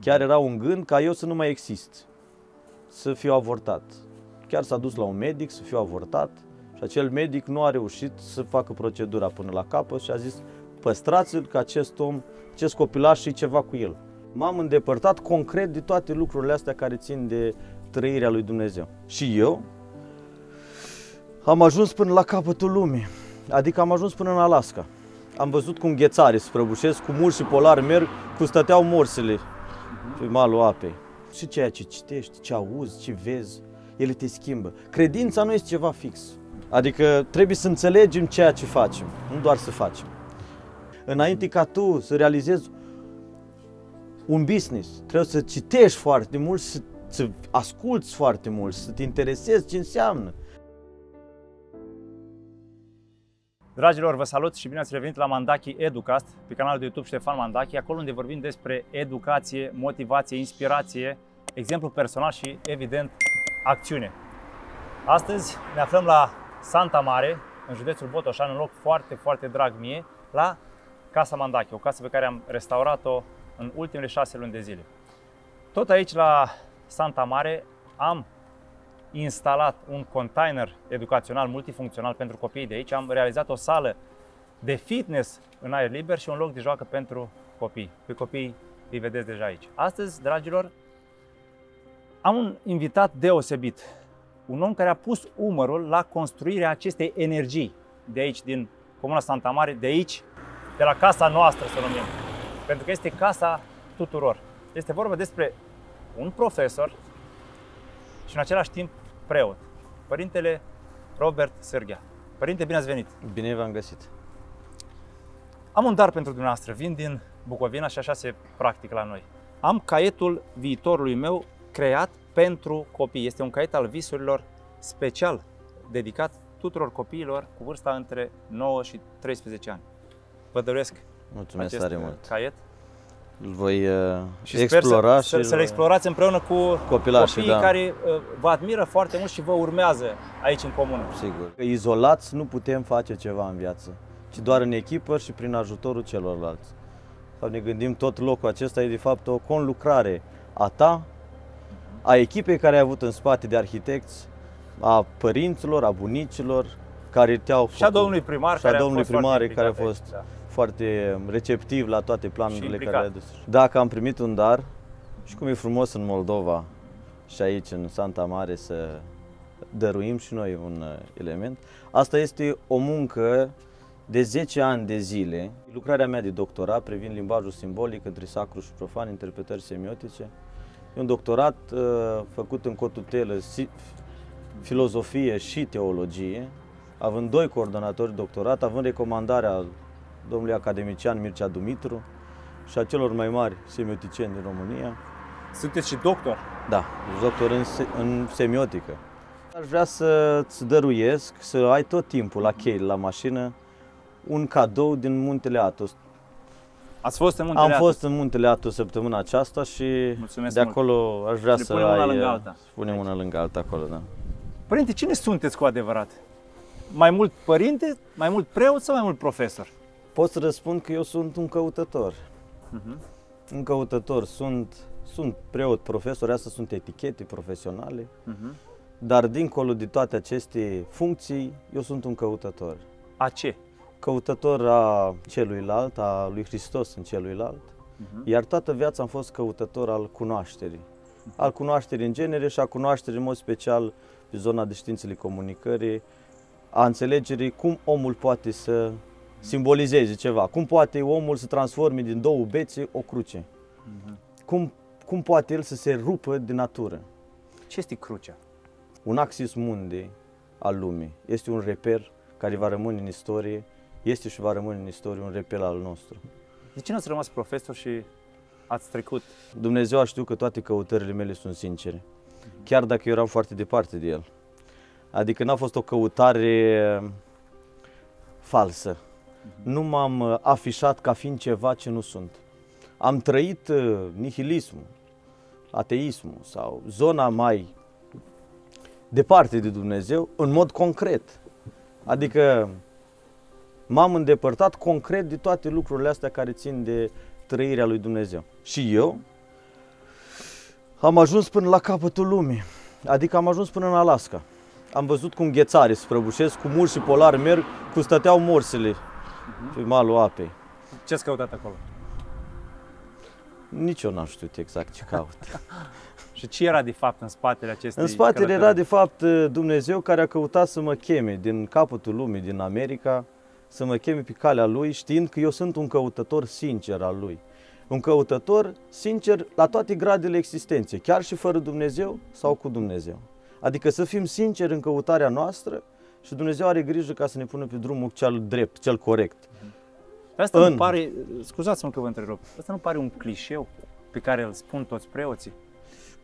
Chiar era un gând ca eu să nu mai exist, să fiu avortat. Chiar s-a dus la un medic să fiu avortat și acel medic nu a reușit să facă procedura până la capăt și a zis păstrați-l că acest om, acest copilaș și ceva cu el. M-am îndepărtat concret de toate lucrurile astea care țin de trăirea lui Dumnezeu. Și eu am ajuns până la capătul lumii, adică am ajuns până în Alaska. Am văzut cum ghețarii se prăbușesc, cum urși polari merg, cum stăteau morsele pe malul apei. Și ceea ce citești, ce auzi, ce vezi, ele te schimbă. Credința nu este ceva fix. Adică trebuie să înțelegem ceea ce facem, nu doar să facem. Înainte ca tu să realizezi un business, trebuie să citești foarte mult, să asculți foarte mult, să te interesezi ce înseamnă. Dragilor, vă salut și bine ați revenit la Mandachi Educast, pe canalul de YouTube Ștefan Mandachi, acolo unde vorbim despre educație, motivație, inspirație, exemplu personal și, evident, acțiune. Astăzi ne aflăm la Santa Mare, în județul Botoșani, un loc foarte, foarte drag mie, la Casa Mandachi, o casă pe care am restaurat-o în ultimele 6 luni de zile. Tot aici, la Santa Mare, am instalat un container educațional multifuncțional pentru copiii de aici, am realizat o sală de fitness în aer liber și un loc de joacă pentru copii. Pe copii îi vedeți deja aici. Astăzi, dragilor, am un invitat deosebit, un om care a pus umărul la construirea acestei energii de aici, din comuna Santa Mare, de aici, de la casa noastră, să numim, pentru că este casa tuturor. Este vorba despre un profesor și în același timp preot, Părintele Robert Sârghea. Părinte, bine ați venit! Bine v-am găsit! Am un dar pentru dumneavoastră, vin din Bucovina și așa se practică la noi. Am caietul viitorului meu creat pentru copii. Este un caiet al visurilor special dedicat tuturor copiilor cu vârsta între 9 și 13 ani. Vă doresc acest caiet. Îl voi și explora sper să-l explorați împreună cu copiii care vă admiră foarte mult și vă urmează aici în comună. Sigur. Izolați nu putem face ceva în viață, ci doar în echipă și prin ajutorul celorlalți. Ne gândim tot locul acesta e de fapt o conlucrare a ta, a echipei care ai avut în spate de arhitecți, a părinților, a bunicilor, care te-au făcut. Și a domnului primar, care a fost foarte receptiv la toate planurile care le-a dus. Dacă am primit un dar și cum e frumos în Moldova și aici în Santa Mare să dăruim și noi un element, asta este o muncă de 10 ani de zile. Lucrarea mea de doctorat privind limbajul simbolic între sacru și profan, interpretări semiotice. E un doctorat făcut în cotutelă filozofie și teologie, având 2 coordonatori de doctorat, având recomandarea domnului academician Mircea Dumitru și a celor mai mari semioticieni din România. Sunteți și doctor? Da, doctor în semiotică. Aș vrea să-ți dăruiesc, să ai tot timpul la chei, la mașină, un cadou din Muntele Atos. Ați fost în Muntele Atos? Am fost în Muntele Atos săptămâna aceasta și mulțumesc de acolo mult. Aș vrea să ai... Punem una lângă alta acolo, da. Părinte, cine sunteți cu adevărat? Mai mult părinte, mai mult preot sau mai mult profesor? Pot să răspund că eu sunt un căutător. Un căutător. Sunt preot, profesor, astea sunt etichete profesionale, dar dincolo de toate aceste funcții, eu sunt un căutător. A ce? Căutător a celuilalt, a lui Hristos în celuilalt, iar toată viața am fost căutător al cunoașterii. Al cunoașterii în genere și a cunoașterii în mod special pe zona de științele comunicării, a înțelegerii cum omul poate să simbolizeze ceva. Cum poate omul să transforme din 2 bețe o cruce? Cum poate el să se rupă de natură? Ce este crucea? Un axis mundi al lumii. Este un reper care va rămâne în istorie. Este și va rămâne în istorie un reper al nostru. De ce n-ați rămas profesor și ați trecut? Dumnezeu a știut că toate căutările mele sunt sincere. Chiar dacă eu eram foarte departe de el. Adică n-a fost o căutare falsă. Nu m-am afișat ca fiind ceva ce nu sunt. Am trăit nihilismul, ateismul sau zona mai departe de Dumnezeu în mod concret. Adică m-am îndepărtat concret de toate lucrurile astea care țin de trăirea lui Dumnezeu. Și eu Am ajuns până la capătul lumii, adică am ajuns până în Alaska. Am văzut cum ghețarii se prăbușesc, cum urși polari merg, cum stăteau morsele pe malul apei. Ce ați căutat acolo? Nici eu n-am știut exact ce caut. Și ce era de fapt în spatele acestei călătorii? Era de fapt Dumnezeu care a căutat să mă cheme din capătul lumii, din America, să mă cheme pe calea Lui, știind că eu sunt un căutător sincer al Lui. Un căutător sincer la toate gradele existenței, chiar și fără Dumnezeu sau cu Dumnezeu. Adică să fim sinceri în căutarea noastră și Dumnezeu are grijă ca să ne pună pe drumul cel drept, cel corect. Asta nu pare, scuzați-mă că vă întrerup, asta nu pare un clișeu pe care îl spun toți preoții?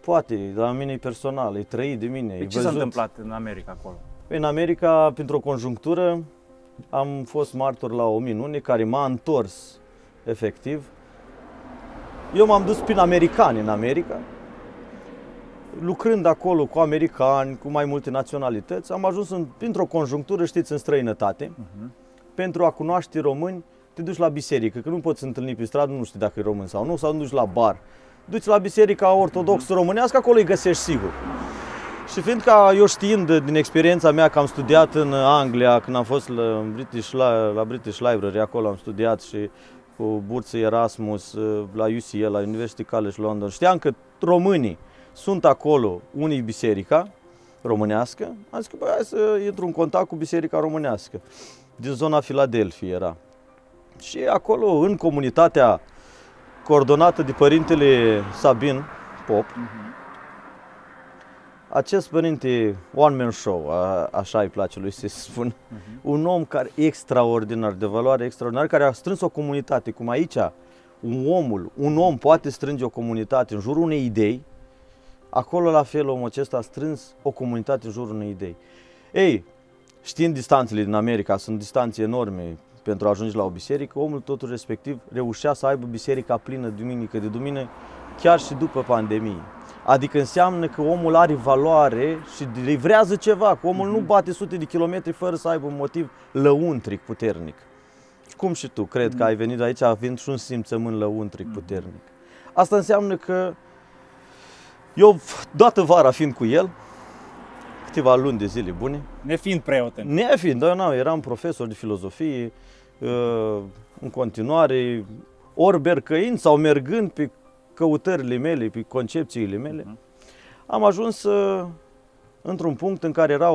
Poate, la mine e personal, e trăit de mine, e văzut. Ce s-a întâmplat în America acolo? În America, printr-o conjunctură, am fost martor la o minune care m-a întors, efectiv. Eu m-am dus prin americani în America, lucrând acolo cu americani, cu mai multe naționalități, am ajuns printr-o conjunctură, știți, în străinătate, pentru a cunoaște români. Te duci la biserică, că nu poți întâlni pe stradă, nu știi dacă e român sau nu, sau nu duci la bar. Duci la biserica ortodoxă românească, acolo îi găsești sigur. Și fiindcă eu știind din experiența mea că am studiat în Anglia, când am fost la British Library, acolo am studiat și cu burță Erasmus, la UCL, la University College London, știam că românii sunt acolo, unii biserica românească, am zis că bă, hai să intru în contact cu biserica românească. Din zona Filadelfia era. Și acolo, în comunitatea coordonată de părintele Sabin Pop, acest părinte one man show, așa îi place lui să spun, un om care extraordinar, de valoare extraordinară, care a strâns o comunitate, cum aici un om poate strânge o comunitate în jurul unei idei, acolo la fel omul acesta a strâns o comunitate în jurul unei idei. Ei, știind distanțele din America, sunt distanțe enorme pentru a ajunge la o biserică, omul totul respectiv reușea să aibă biserica plină duminică de dumine, chiar și după pandemie. Adică înseamnă că omul are valoare și livrează ceva, că omul nu bate sute de kilometri fără să aibă un motiv lăuntric puternic. Cum și tu, cred că ai venit aici având și un simțământ lăuntric puternic. Asta înseamnă că eu, toată vara fiind cu el, câteva luni de zile bune. Nefiind preot. Nefiind, dar eu eram profesor de filozofie, în continuare, ori bercăind sau mergând pe căutările mele, pe concepțiile mele, am ajuns într-un punct în care era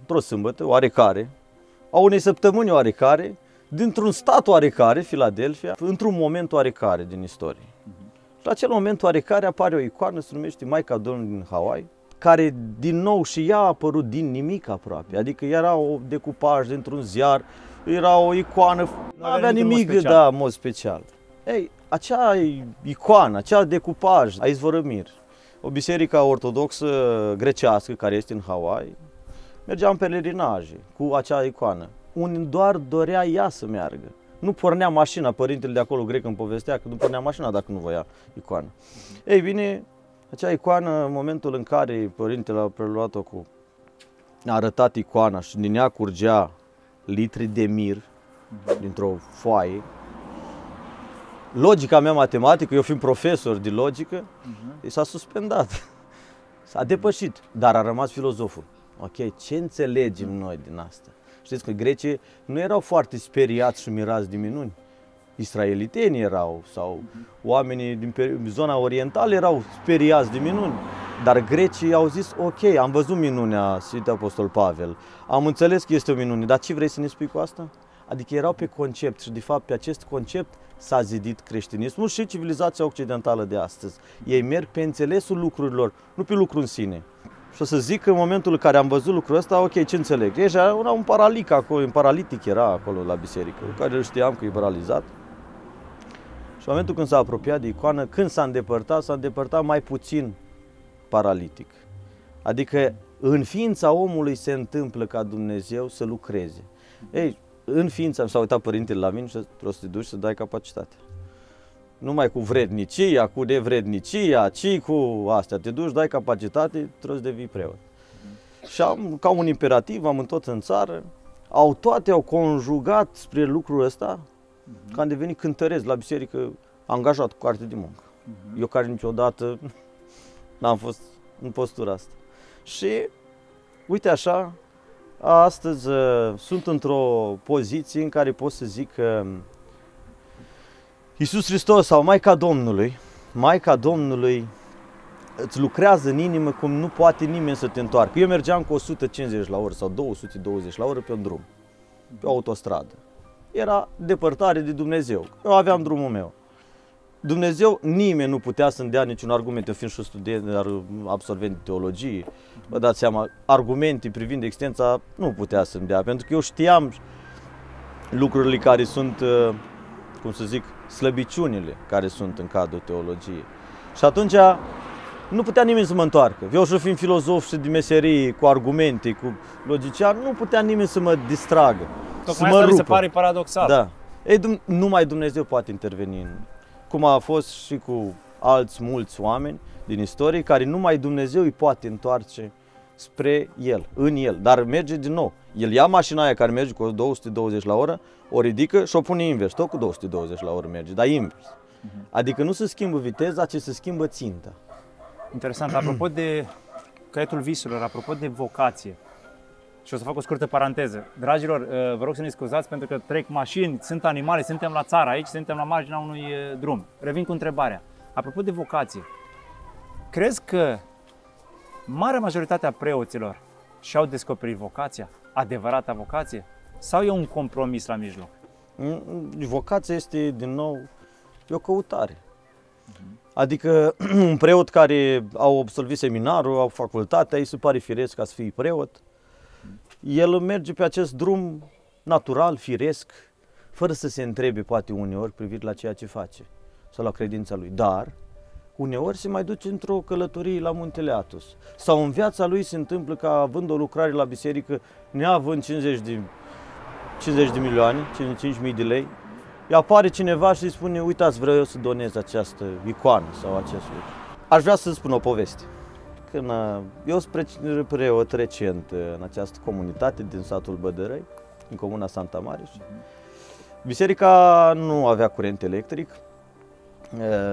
într-o sâmbătă oarecare, a unei săptămâni oarecare, dintr-un stat oarecare, Filadelfia, într-un moment oarecare din istorie. Și la acel moment oarecare apare o icoană, se numește Maica Domnului din Hawaii, care din nou și ea a apărut din nimic aproape, adică era o decupaj dintr-un ziar, era o icoană, nu avea nimic de da, mod special. Ei, acea icoană, acea decupaj a izvorât mir. O biserică ortodoxă grecească care este în Hawaii, mergea în pelerinaje cu acea icoană, unde doar dorea ea să meargă. Nu pornea mașina, părintele de acolo grec îmi povestea că nu pornea mașina dacă nu voia icoana. Ei bine, acea icoană, în momentul în care părintele a preluat-o cu... a arătat icoana și din ea curgea litri de mir dintr-o foaie. Logica mea matematică, eu fiind profesor de logică, s-a suspendat. S-a depășit, dar a rămas filozoful. Ok, ce înțelegem noi din asta? Știți că grecii nu erau foarte speriați și mirați de minuni. Israelitenii erau, sau oamenii din zona orientală erau speriați de minuni. Dar grecii au zis, ok, am văzut minunea Sfântului Apostol Pavel, am înțeles că este o minune, dar ce vrei să ne spui cu asta? Adică erau pe concept și de fapt pe acest concept s-a zidit creștinismul și civilizația occidentală de astăzi. Ei merg pe înțelesul lucrurilor, nu pe lucru în sine. Și o să zic că în momentul în care am văzut lucrul ăsta, ok, ce înțeleg? Era un paralitic acolo, un paralitic era acolo la biserică, care îl știam că e paralizat. În momentul când s-a apropiat de icoană, când s-a îndepărtat mai puțin paralitic. Adică în ființa omului se întâmplă ca Dumnezeu să lucreze. Ei, în ființa, s-a uitat părintele la mine și o să te duci să dai capacitatea. Numai cu vrednicia, cu nevrednicia, ci cu astea. Te duci, dai capacitate, trebuie să devii preot. Și am, ca un imperativ, am întors în țară, toate au conjugat spre lucrul ăsta, că am devenit cântăresc la biserică, angajat cu carte de muncă. Eu care niciodată n-am fost în postura asta. Și uite așa, astăzi sunt într-o poziție în care pot să zic că Isus Hristos sau Maica Domnului îți lucrează în inimă cum nu poate nimeni să te întoarcă. Eu mergeam cu 150 la oră sau 220 la oră pe un drum, pe o autostradă. Era depărtare de Dumnezeu. Eu aveam drumul meu. Dumnezeu, nimeni nu putea să-mi dea niciun argument. Eu fiind și student, absolvent de teologie, vă dați seama, argumente privind existența nu putea să-mi dea, pentru că eu știam lucrurile care sunt, cum să zic, slăbiciunile care sunt în cadrul teologiei. Și atunci nu putea nimeni să mă întoarcă. Eu și fiind filozof și de meserie, cu argumente, cu logician, nu putea nimeni să mă distragă. Tocmai asta mi se pare paradoxal. Da. Ei, numai Dumnezeu poate interveni, cum a fost și cu alți mulți oameni din istorie, care numai Dumnezeu îi poate întoarce spre El, în El. Dar merge din nou. El ia mașina aia care merge cu 220 la oră, o ridică și o pune invers. Tot cu 220 la oră merge, dar invers. Adică nu se schimbă viteza, ci se schimbă ținta. Interesant. Apropo de caietul visurilor, apropo de vocație, și o să fac o scurtă paranteză. Dragilor, vă rog să ne scuzați pentru că trec mașini, sunt animale, suntem la țară aici, suntem la marginea unui drum. Revin cu întrebarea. Apropo de vocație, crezi că marea majoritate a preoților și-au descoperit vocația, adevărata vocație, sau e un compromis la mijloc? Vocația este, din nou, e o căutare. Adică un preot care au absolvit seminarul, au facultatea, îi se pare firesc ca să fie preot. El merge pe acest drum natural, firesc, fără să se întrebe poate uneori privit la ceea ce face sau la credința lui. Dar uneori se mai duce într-o călătorie la Muntele Atos. Sau în viața lui se întâmplă ca având o lucrare la biserică, neavând 50 de milioane, 55.000 de lei, îi apare cineva și îi spune, uitați, vreau eu să donez această icoană sau acest lucru. Aș vrea să spun o poveste. Când eu sunt preot recent în această comunitate din satul Bădărăi, în comuna Santa Mare, biserica nu avea curent electric,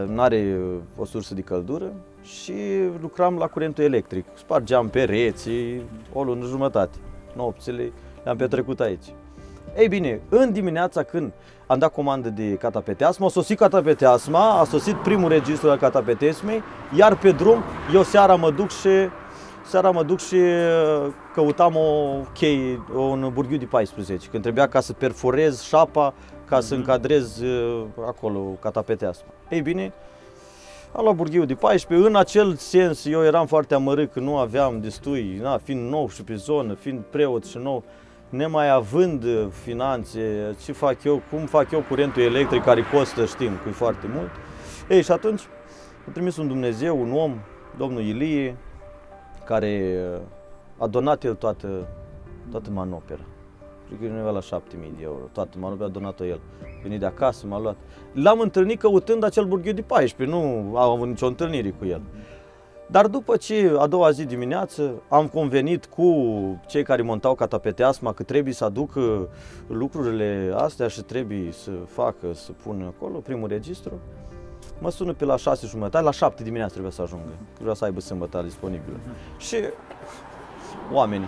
nu are o sursă de căldură și lucram la curentul electric. Spargeam pereții, o lună jumătate, nopțile le-am petrecut aici. Ei bine, în dimineața când am dat comandă de catapeteasmă, a sosit catapeteasma, a sosit primul registru al catapeteasmei, iar pe drum eu seara mă duc și căutam o cheie, un burghiu de 14, când trebuia ca să perforez șapa, ca să încadrez acolo catapeteasma. Ei bine, am luat burghiu de 14, în acel sens eu eram foarte amărât că nu aveam destui, fiind nou și pe zonă, fiind preot și nou, nemai având finanțe, ce fac eu, cum fac eu curentul electric care costă, știm, că e foarte mult. Ei, și atunci a trimis un Dumnezeu, un om, domnul Ilie, care a donat el toată manopera. Cred că e undeva la 7.000 de euro, toată manopera a donat-o el. Venit de acasă, m-a luat. L-am întâlnit căutând acel burghiu de 14, nu am avut nicio întâlnire cu el. Dar după ce a doua zi dimineață am convenit cu cei care montau catapeteasma că trebuie să aducă lucrurile astea și trebuie să facă, să pună acolo primul registru, mă sună pe la 6:30, la 7 dimineața trebuia să ajungă, trebuia să aibă sâmbătă disponibilă. Și oamenii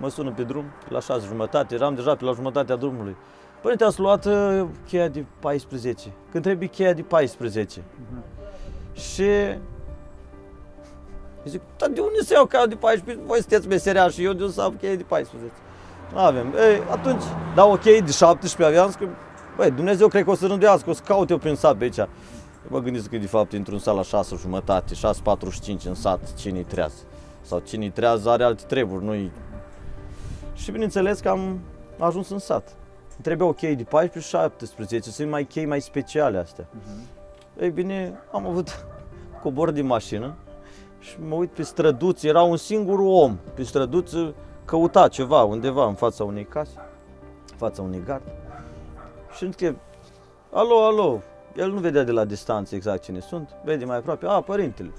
mă sună pe drum, pe la 6:30, eram deja pe la jumătatea drumului. Părinte, ați luat cheia de 14, când trebuie cheia de 14. Și îi zic, dar de unde să iau cheia de 14? Voi sunteți meseriași și eu de unde să am cheia de 14? Nu avem. Ei, atunci, dau o cheie de 17 aveam, zic, băi, Dumnezeu cred că o să rânduiască, o să caut eu prin sat pe aici. Mă gândesc că de fapt într-un sat la 6:30, 6:45 în sat, cine-i trează? Sau cine-i trează are alte treburi, nu-i... Și bineînțeles că am ajuns în sat. Trebuia o cheie de 14, 17, sunt mai chei mai speciale astea. Ei bine, am avut cobor din mașină. Și mă uit pe străduță, era un singur om pe străduță, căuta ceva undeva în fața unei case, în fața unei gard. Și zic că, alo, alo, el nu vedea de la distanță exact cine sunt, vede mai aproape, a, părintele,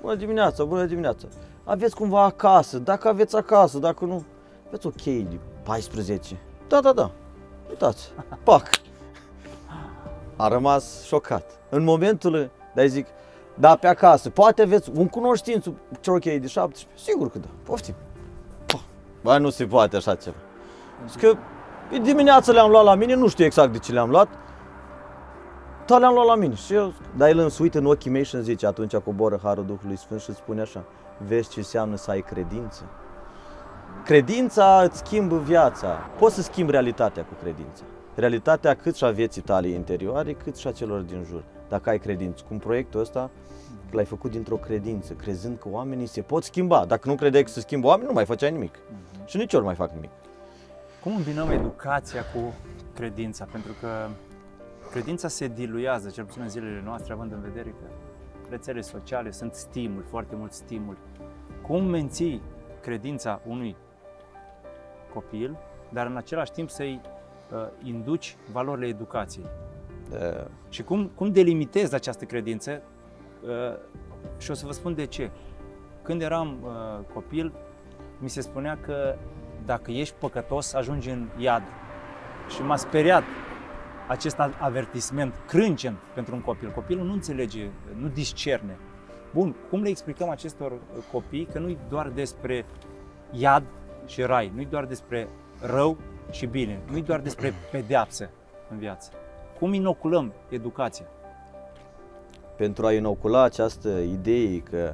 bună dimineața, bună dimineața, aveți cumva acasă, dacă aveți acasă, dacă nu, aveți o cheie de 14, da, da, da, uitați, pac. A rămas șocat. În momentul, de-aia zic, dar pe acasă. Poate aveți un cunoștințu cerchei de 17, sigur că da, poftim. Bă, nu se poate așa ceva. Zic că dimineața le-am luat la mine, nu știu exact de ce le-am luat, dar le-am luat la mine. Și eu, dar el îmi se uită în ochii mei și îmi zice, atunci coboră Harul Duhului Sfânt și îți spune așa, vezi ce înseamnă să ai credință. Credința îți schimbă viața. Poți să schimbi realitatea cu credința. Realitatea cât și a vieții tale interioare, cât și a celor din jur. Dacă ai credință, cum proiectul ăsta l-ai făcut dintr-o credință, crezând că oamenii se pot schimba. Dacă nu credeai că se schimbă oamenii, nu mai făceai nimic. Și nici ori mai fac nimic. Cum îmbinăm educația cu credința? Pentru că credința se diluează, cel puțin în zilele noastre, având în vedere că rețele sociale sunt stimuli, foarte mulți stimuli. Cum menții credința unui copil, dar în același timp să-i induci valorile educației? Și cum delimitezi această credință? Și o să vă spun de ce. Când eram copil, mi se spunea că dacă ești păcătos, ajungi în iad. Și m-a speriat acest avertisment crâncen pentru un copil. Copilul nu înțelege, nu discerne. Bun, cum le explicăm acestor copii că nu-i doar despre iad și rai, nu-i doar despre rău și bine, nu-i doar despre pedeapsă în viață? Cum inoculăm educația? Pentru a inocula această idee că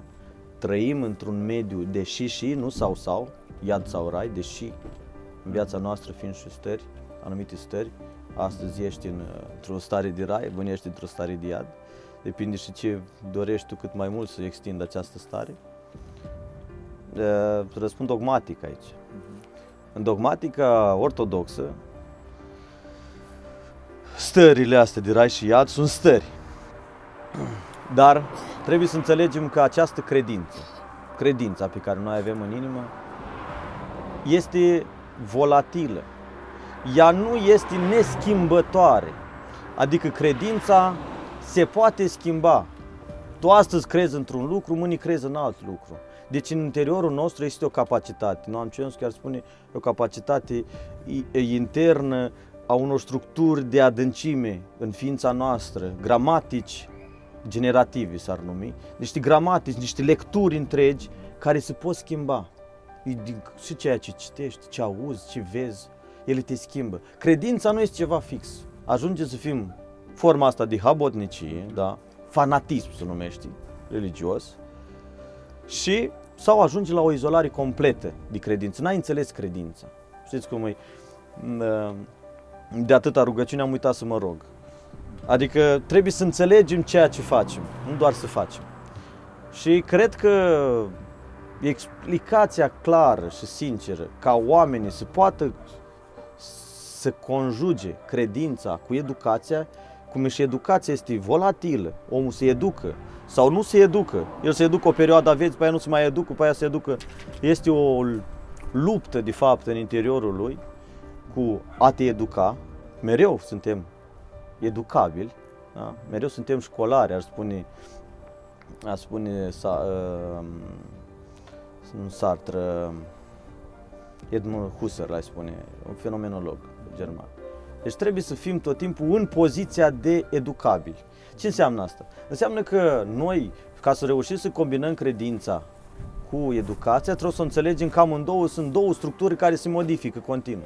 trăim într-un mediu de și, nu sau, iad sau rai, deși în viața noastră fiind și stări, anumite stări, astăzi ești într-o stare de rai, mâine ești într-o stare de iad, depinde și ce dorești tu cât mai mult să extindă această stare. Răspund dogmatic aici. În dogmatica ortodoxă, stările astea de rai și iad sunt stări. Dar trebuie să înțelegem că această credință, credința pe care noi avem în inimă, este volatilă. Ea nu este neschimbătoare. Adică credința se poate schimba. Tu astăzi crezi într-un lucru, mâine crezi în alt lucru. Deci în interiorul nostru este o capacitate. Noam Chomsky ar spune o capacitate internă a unor structuri de adâncime în ființa noastră, gramatici generative s-ar numi, niște gramatici, niște lecturi întregi care se pot schimba. Și ceea ce citești, ce auzi, ce vezi, ele te schimbă. Credința nu este ceva fix. Ajunge să fim forma asta de habotnicie, da? Fanatism se numește, religios, și sau ajunge la o izolare completă de credință. N-ai înțeles credința. Știți cum e? De atâta rugăciune am uitat să mă rog. Adică trebuie să înțelegem ceea ce facem, nu doar să facem. Și cred că explicația clară și sinceră ca oamenii să poată să conjuge credința cu educația, cum și educația este volatilă, omul se educă sau nu se educă, el se educă o perioadă a vieții, pe aia nu se mai educă, pe aia se educă, este o luptă de fapt în interiorul lui cu a te educa, mereu suntem educabili, da? Mereu suntem școlari, ar spune un Sartre, Edmund Husserl, ai spune, un fenomenolog german. Deci trebuie să fim tot timpul în poziția de educabili. Ce înseamnă asta? Înseamnă că noi, ca să reușim să combinăm credința cu educația, trebuie să înțelegem că amândouă sunt două structuri care se modifică continuu.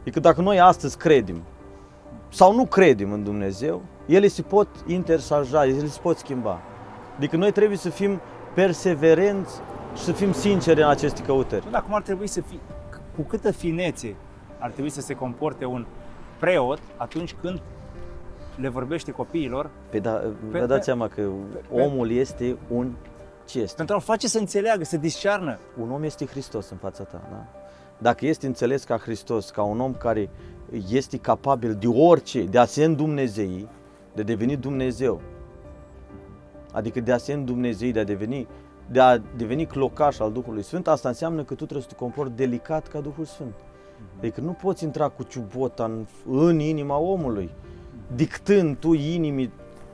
Adică dacă noi astăzi credem sau nu credem în Dumnezeu, ele se pot intersaja, ele se pot schimba. Adică noi trebuie să fim perseverenți și să fim sinceri în aceste căutări. Dar cum ar trebui să fie, cu câtă finețe ar trebui să se comporte un preot atunci când le vorbește copiilor? Vă dați seama că omul este un ce este. Pentru a-l face să înțeleagă, să discearnă. Un om este Hristos în fața ta, da? Dacă este înțeles ca Hristos, ca un om care este capabil de orice, de a se îndumnezei, de a deveni Dumnezeu, adică de a se îndumnezei, de a deveni clocaș al Duhului Sfânt, asta înseamnă că tu trebuie să te comporți delicat ca Duhul Sfânt. Adică nu poți intra cu ciubota în inima omului, dictând tu inimii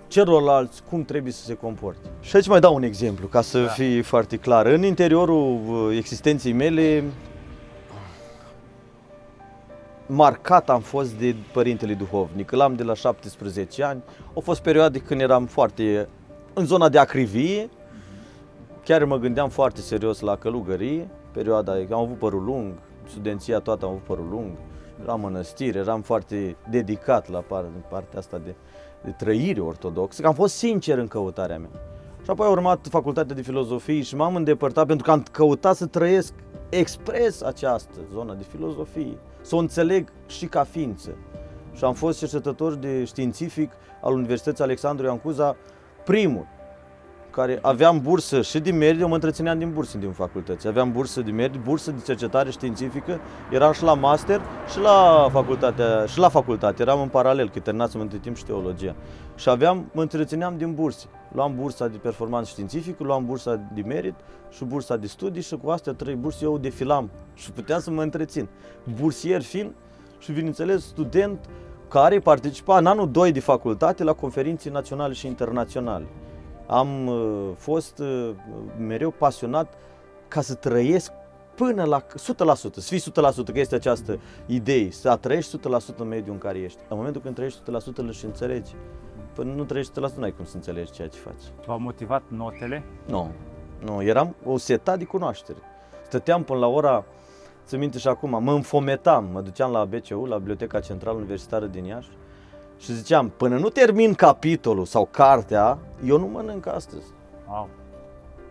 celorlalți cum trebuie să se comporte. Și aici mai dau un exemplu, ca să fii foarte clar. În interiorul existenței mele, marcat am fost de părintele duhovnic, l-am de la 17 ani, au fost perioade când eram foarte în zona de acrivie. Chiar mă gândeam foarte serios la călugărie. Perioada, am avut părul lung, studenția toată am avut părul lung, la mănăstire, eram foarte dedicat la partea asta de trăire ortodoxă. Am fost sincer în căutarea mea. Și apoi a urmat facultatea de filozofie și m-am îndepărtat pentru că am căutat să trăiesc expres această zonă de filozofie, să o înțeleg și ca ființă. Și am fost cercetător de științific al Universității Alexandru Ioan Cuza, primul, care aveam bursă și din merit, eu mă întrețineam din bursă din facultăți, aveam bursă de merit, bursă de cercetare științifică, eram și la master și la facultate, eram în paralel, că terminasem între timp și teologia. Și aveam, mă întrețineam din burse, luam bursa de performanță științifică, luam bursa de merit și bursa de studii și cu astea trei burse eu defilam și puteam să mă întrețin. Bursier fiind și, bineînțeles, student care participa în anul 2 de facultate la conferințe naționale și internaționale. Am fost mereu pasionat ca să trăiesc până la 100%, să fii 100%, că este această idee, să trăiești 100% în mediul în care ești. În momentul când trăiești 100%, îl și înțelegi. Până nu trăiești 100%, n-ai cum să înțelegi ceea ce faci. V-au motivat notele? Nu, nu, eram o setat de cunoaștere. Stăteam până la ora, țin minte și acum, mă înfometam, mă duceam la BCU, la Biblioteca Centrală Universitară din Iași, și ziceam, până nu termin capitolul sau cartea, eu nu mănânc astăzi. Wow.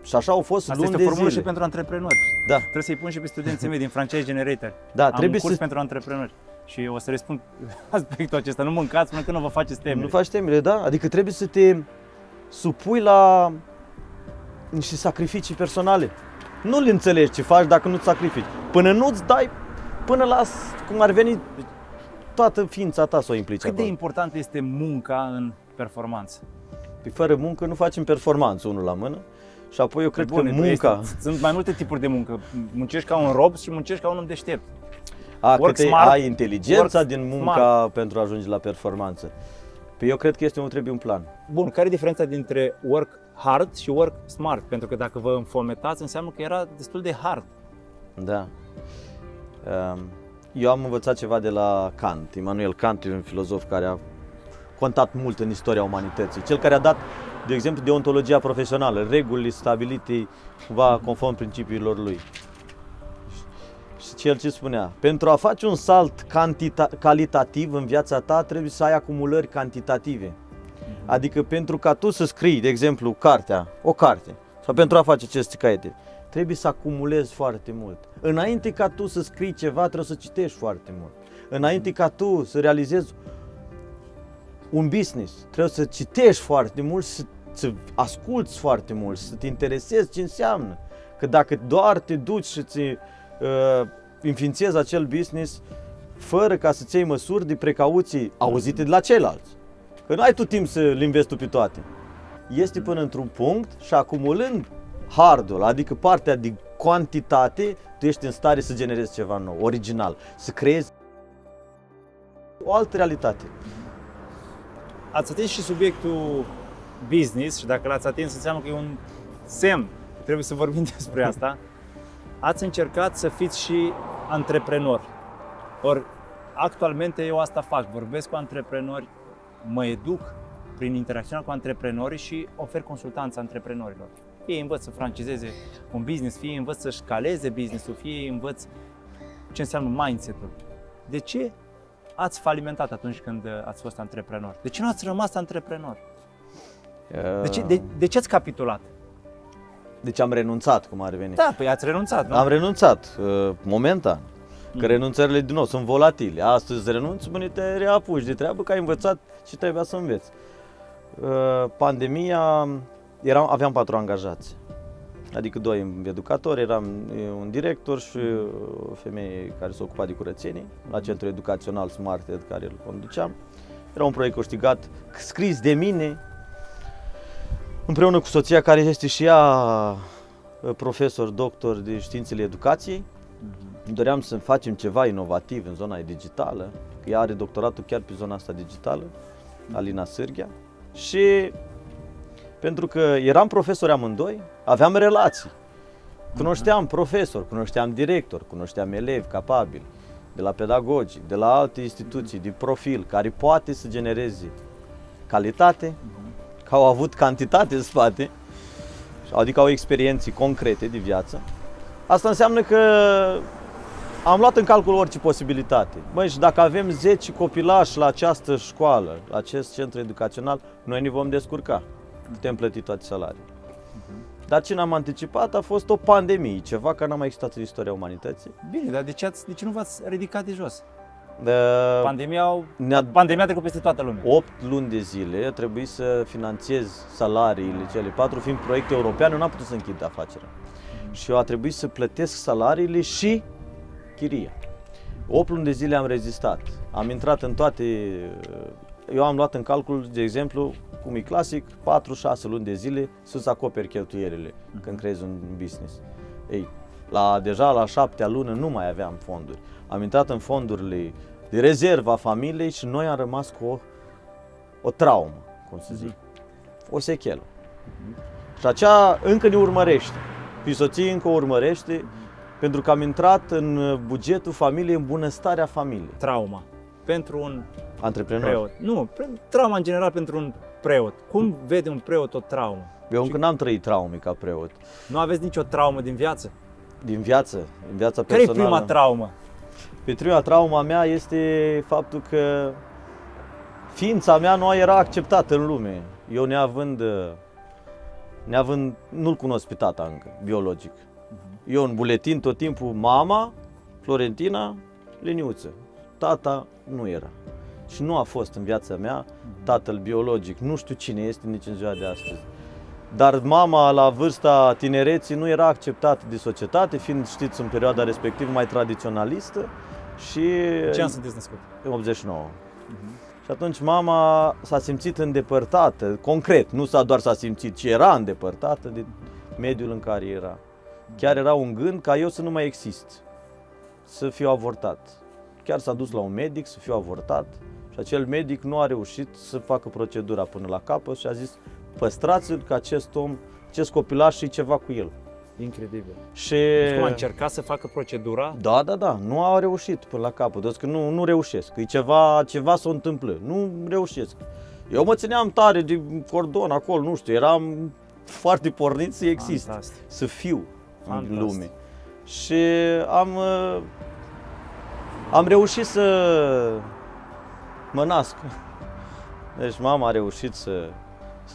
Și așa au fost luni de zile. Asta este o formulă și pentru antreprenori. Da. Trebuie să-i pun și pe studenții mei din Franchise Generator. Da, am un curs pentru antreprenori. Și o să răspund aspectul acesta. Nu mâncați până când nu vă faceți temere. Nu faci temere, da? Adică trebuie să te supui la niște sacrificii personale. Nu le înțelegi ce faci dacă nu-ți sacrifici. Până nu-ți dai, până la cum ar veni... Toată ființa ta s-o implică. Cât de importantă este munca în performanță? Păi fără muncă nu facem performanță, unul la mână. Și apoi eu cred că munca... Sunt mai multe tipuri de muncă. Muncești ca un rob și muncești ca un om deștept. Ai inteligența din munca pentru a ajunge la performanță. Păi eu cred că este, trebuie un plan. Bun, care e diferența dintre work hard și work smart? Pentru că dacă vă înfometați, înseamnă că era destul de hard. Da. Eu am învățat ceva de la Kant. Immanuel Kant e un filozof care a contat mult în istoria umanității. Cel care a dat, de exemplu, deontologia profesională, regulile stabilite cumva conform principiilor lui. Și cel ce spunea, pentru a face un salt calitativ în viața ta, trebuie să ai acumulări cantitative. Adică pentru ca tu să scrii, de exemplu, cartea, o carte, sau pentru a face aceste caiete, trebuie să acumulezi foarte mult. Înainte ca tu să scrii ceva, trebuie să citești foarte mult. Înainte ca tu să realizezi un business, trebuie să citești foarte mult, să asculți foarte mult, să te interesezi ce înseamnă. Că dacă doar te duci și îți înființezi acel business fără ca să-ți iei măsuri de precauții auzite de la ceilalți, că nu ai tu timp să le investi tu pe toate. Este până într-un punct și acumulând hardul, adică partea de cantitate, tu ești în stare să generezi ceva nou, original, să creezi o altă realitate. Ați atins și subiectul business și dacă l-ați atins înseamnă că e un semn, trebuie să vorbim despre asta. Ați încercat să fiți și antreprenor. Ori actualmente eu asta fac, vorbesc cu antreprenori, mă educ prin interacțiunea cu antreprenorii și ofer consultanță antreprenorilor. Fie îi învăț să francizeze un business, fie îi învăț să-și scaleze business-ul, fie îi învăț ce înseamnă mindset-ul. De ce ați falimentat atunci când ați fost antreprenor? De ce nu ați rămas antreprenor? De ce ați capitulat? Deci am renunțat, cum ar veni. Da, păi ați renunțat, nu? Am renunțat, momentan. Că renunțările din nou sunt volatile. Astăzi renunți, mâine te reapuci de treabă că ai învățat ce trebuia să înveți. Pandemia... Aveam 4 angajați, adică 2 educatori, eram un director și o femeie care se ocupa de curățenii la centrul educațional Smart Ed, care îl conduceam. Era un proiect câștigat, scris de mine, împreună cu soția care este și ea profesor, doctor de științele educației. Doream să facem ceva inovativ în zona digitală, ea are doctoratul chiar pe zona asta digitală, Alina Sârghea. Și pentru că eram profesori amândoi, aveam relații, cunoșteam profesori, cunoșteam directori, cunoșteam elevi capabili, de la pedagogi, de la alte instituții, de profil, care poate să genereze calitate, că au avut cantitate în spate, adică au experiențe concrete de viață, asta înseamnă că am luat în calcul orice posibilitate. Băi, și dacă avem 10 copilași la această școală, la acest centru educațional, noi ne vom descurca. Putem plăti toate salariile. Dar ce n-am anticipat a fost o pandemie, ceva care n-a mai existat în istoria umanității. Bine, dar de ce nu v-ați ridicat de jos? Pandemia a trecut peste toată lumea. 8 luni de zile trebuie să finanțez salariile, cele 4, fiind proiecte europeane, eu n-am putut să închid afacerea. Și eu a trebuit să plătesc salariile și chiria. 8 luni de zile am rezistat. Am intrat în toate... Eu am luat în calcul, de exemplu, cum e clasic, 4-6 luni de zile să-ți acoperi cheltuielile când creezi un business. Ei, deja la 7-a lună nu mai aveam fonduri. Am intrat în fondurile de rezervă a familiei și noi am rămas cu o traumă, cum să zic, o sechelă. Și aceea încă ne urmărește. Pisoții încă o urmărește pentru că am intrat în bugetul familiei, în bunăstarea familiei. Trauma. Pentru un antreprenor. Preot. Nu, trauma în general pentru un preot. Cum vede un preot o traumă? Eu încă n-am trăit traume ca preot. Nu aveți nicio traumă din viață? Din viață? Din viața personală? Care e prima traumă? Prima trauma mea este faptul că ființa mea nu era acceptată în lume. Eu nu-l cunosc pe tata încă, biologic. Eu în buletin tot timpul mama, Florentina, Liniuță. Tata nu era. Și nu a fost în viața mea tatăl biologic. Nu știu cine este nici în ziua de astăzi. Dar mama la vârsta tinereții nu era acceptată de societate, fiind, știți, în perioada respectivă mai tradiționalistă. Și... Ce an sunteți născut? În 89. Și atunci mama s-a simțit îndepărtată, concret, nu doar s-a simțit, ci era îndepărtată de mediul în care era. Chiar era un gând ca eu să nu mai exist, să fiu avortat. Chiar s-a dus la un medic să fiu avortat și acel medic nu a reușit să facă procedura până la capăt și a zis păstrați-l că acest om, acest copilaș și ceva cu el. Incredibil. Și deci, cum a încercat să facă procedura? Da, da, da. Nu a reușit până la capăt. Deci că nu reușesc. Că ceva s-o întâmplă. Nu reușesc. Eu mă țineam tare de cordon acolo, nu știu, eram foarte pornit să exist, fantastic, să fiu în lume. Și am reușit să mă nasc. Deci mama a reușit să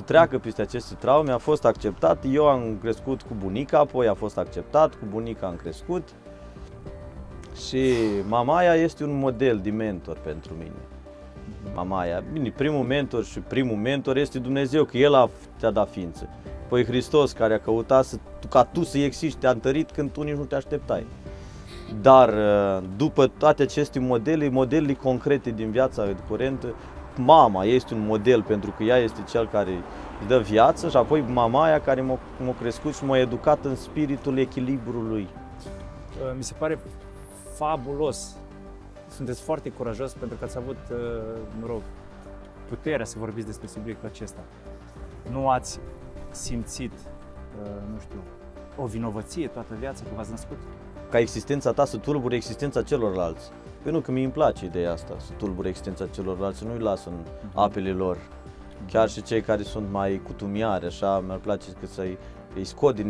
treacă peste aceste traume, a fost acceptat. Eu am crescut cu bunica, apoi a fost acceptat, cu bunica am crescut. Și mamaia este un model de mentor pentru mine. Mamaia, bine, primul mentor este Dumnezeu, că El te-a dat ființă. Păi Hristos, care a căutat ca tu să existi, te-a întărit când tu nici nu te așteptai. Dar după toate aceste modele concrete din viața curentă, mama este un model pentru că ea este cel care îi dă viață și apoi mamaia care m-a crescut și m-a educat în spiritul echilibrului. Mi se pare fabulos. Sunteți foarte curajos pentru că ați avut, mă rog, puterea să vorbiți despre subiectul acesta. Nu ați simțit, nu știu, o vinovăție toată viața că v-ați născut? Ca existența ta să tulbure existența celorlalți. Păi nu, că mi-i place ideea asta, să tulbure existența celorlalți, nu-i las în apele lor. Chiar și cei care sunt mai cutumiari, așa, mi-ar place să-i scot din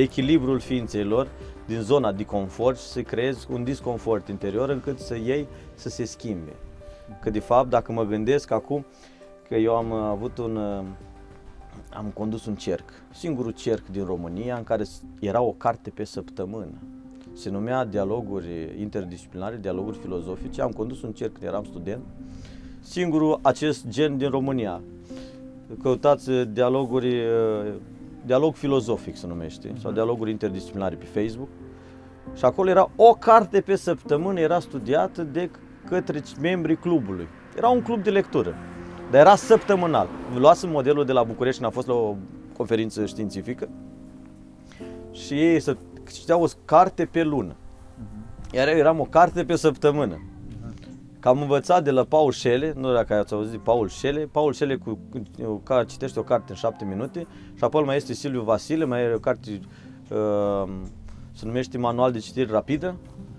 echilibrul ființei lor, din zona de confort și să creez un disconfort interior încât să ei să se schimbe. Că de fapt, dacă mă gândesc acum, că eu am condus un cerc, singurul cerc din România în care era o carte pe săptămână. Se numea Dialoguri Interdisciplinare, Dialoguri Filozofice. Am condus un cerc când eram student, singurul acest gen din România. Căutați Dialog Filozofic se numește, sau Dialoguri Interdisciplinare pe Facebook. Și acolo era o carte pe săptămână, era studiată de către membrii clubului. Era un club de lectură. Dar era săptămânal. Luasem modelul de la București când am fost la o conferință științifică și ei citeau o carte pe lună. Iar eu eram o carte pe săptămână. Că am învățat de la Paul Scheele, nu dacă ați auzit Paul Scheele. Paul Scheele citește o carte în 7 minute și apoi mai este Silviu Vasile, mai e o carte se numește Manual de citire rapidă.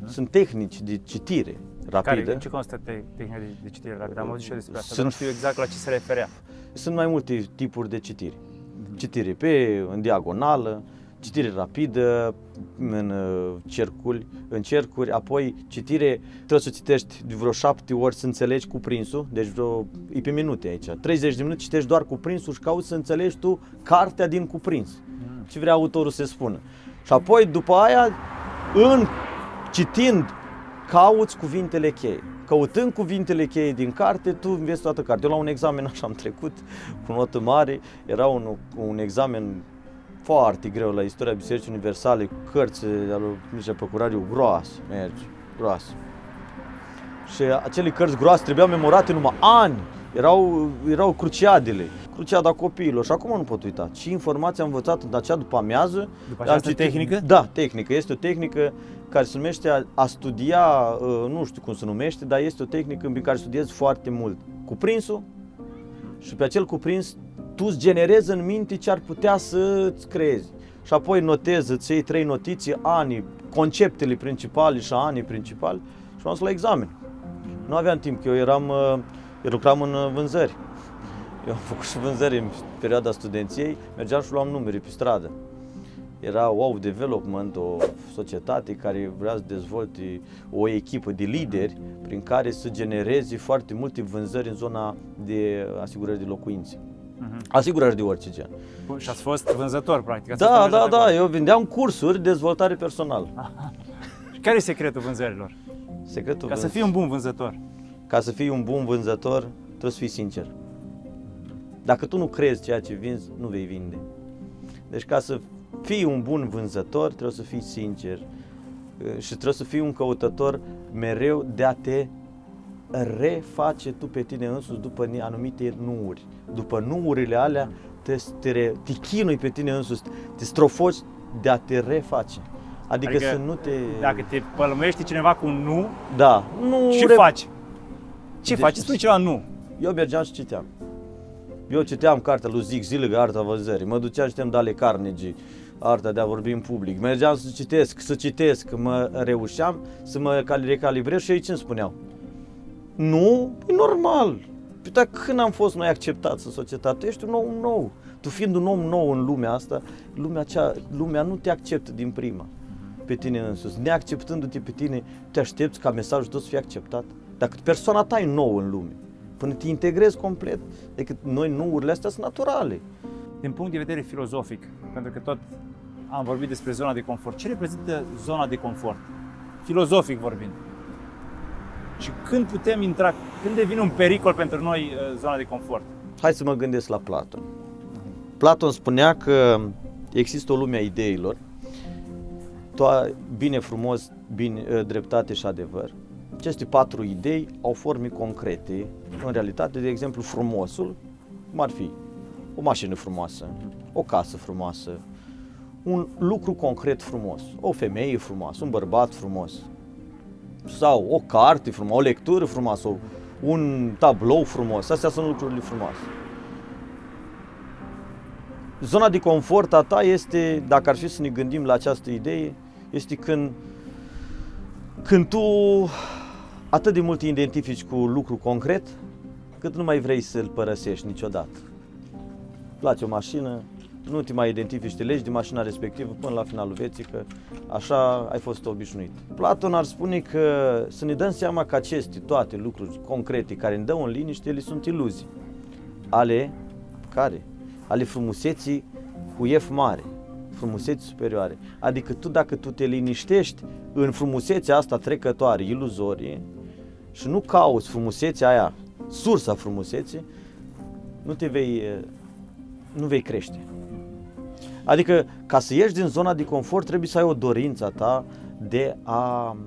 Sunt tehnici de citire rapidă. Care, în ce constă tehnica de citire rapidă? Am auzit și eu despre asta, dar nu știu exact la ce se referea. Sunt mai multe tipuri de citiri. Citire în diagonală, citire rapidă, în cercuri, apoi citire, trebuie să citești vreo 7 ori să înțelegi cuprinsul, deci e pe minute aici, 30 de minute citești doar cuprinsul și cauți să înțelegi tu cartea din cuprins, ce vrea autorul să spună. Și apoi după aia, citind, cauți cuvintele cheie. Căutând cuvintele cheie din carte, tu înveți toată cartea. Eu la un examen așa am trecut, cu notă mare, era un examen foarte greu la istoria Bisericii Universale, cu cărți de-a lui Mircea Păcurariu, groase. Și acele cărți groase trebuiau memorate numai ani, erau cruciadele, cruciada copiilor și acum nu pot uita. Și informația am învățat de acea după amiază. După această tehnică? Da, tehnică. Este o tehnică care se numește a studia, nu știu cum se numește, dar este o tehnică în care studiezi foarte mult cuprinsul și pe acel cuprins tu îți generezi în minte ce ar putea să-ți creezi. Și apoi notezi, îți iei 3 notiții, anii, conceptele principale și anii principali și m-am dus la examen. Nu aveam timp, că eu lucram în vânzări. Eu am făcut și vânzări în perioada studenției, mergeam și luam numere pe stradă. Era Wow Development, o societate care vrea să dezvolte o echipă de lideri prin care să genereze foarte multe vânzări în zona de asigurări de locuințe. Asigurări de orice gen. Și ați fost vânzător, practic. Da, eu vindeam cursuri de dezvoltare personală. Care e secretul vânzărilor? Secretul să fii un bun vânzător. Ca să fii un bun vânzător, trebuie să fii sincer. Dacă tu nu crezi ceea ce vinzi, nu vei vinde. Deci ca să fii un bun vânzător, trebuie să fii sincer și trebuie să fii un căutător mereu de a te reface tu pe tine însuți după anumite nuuri. După nuurile alea, te chinui pe tine însuți, te strofoci de a te reface. Adică să nu te... Dacă te pălmești cineva cu un nu, da. ce faci? Ce faci? Spui ceva nu. Eu mergeam și citeam. Eu citeam cartea lui Zig Zillig, Arta Vânzării, mă duceam și citeam de ale Carnegie, Arta de a vorbi în public, mergeam să citesc, mă reușeam să mă recalibrez și ei ce îmi spuneau? Nu, e normal. Păi dar când am fost noi acceptați în societate? Tu ești un om nou. Tu fiind un om nou în lumea asta, lumea nu te acceptă din prima pe tine însuți. Neacceptându-te pe tine, te aștepți ca mesajul tău să fie acceptat. Dacă persoana ta e nouă în lume, până te integrezi complet, decât noi nouurile astea sunt naturale. Din punct de vedere filozofic, pentru că tot am vorbit despre zona de confort, ce reprezintă zona de confort? Filozofic vorbind. Și când putem intra, când devine un pericol pentru noi zona de confort? Hai să mă gândesc la Platon. Platon spunea că există o lume a ideilor, bine, frumos, bine, dreptate și adevăr. Aceste 4 idei au forme concrete, în realitate, de exemplu, frumosul, cum ar fi o mașină frumoasă, o casă frumoasă, un lucru concret frumos, o femeie frumoasă, un bărbat frumos, sau o carte frumoasă, o lectură frumoasă, un tablou frumos, astea sunt lucrurile frumoase. Zona de confort a ta este, dacă ar fi să ne gândim la această idee, este când tu atât de mult te identifici cu lucru concret, cât nu mai vrei să-l părăsești niciodată. Îți place o mașină, nu te mai identifici, te legi de mașina respectivă până la finalul vieții, că așa ai fost obișnuit. Platon ar spune că să ne dăm seama că aceste toate lucruri concrete care îmi dau în liniște, ele sunt iluzii. Ale frumuseții cu F mare, frumuseții superioare. Adică tu, dacă tu te liniștești în frumusețea asta trecătoare, iluzorie, și nu cauți frumusețea aia, sursa frumuseții, nu vei crește. Adică, ca să ieși din zona de confort, trebuie să ai o dorință a ta de a